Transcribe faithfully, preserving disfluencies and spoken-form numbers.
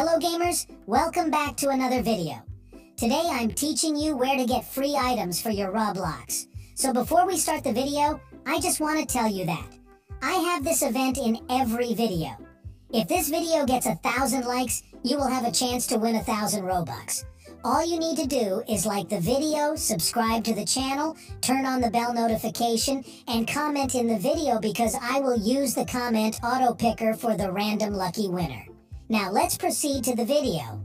Hello gamers, welcome back to another video. Today I'm teaching you where to get free items for your Roblox. So before we start the video, I just want to tell you that I have this event in every video. If this video gets a thousand likes, you will have a chance to win a thousand Robux. All you need to do is like the video, subscribe to the channel, turn on the bell notification, and comment in the video because I will use the comment auto picker for the random lucky winner. Now let's proceed to the video.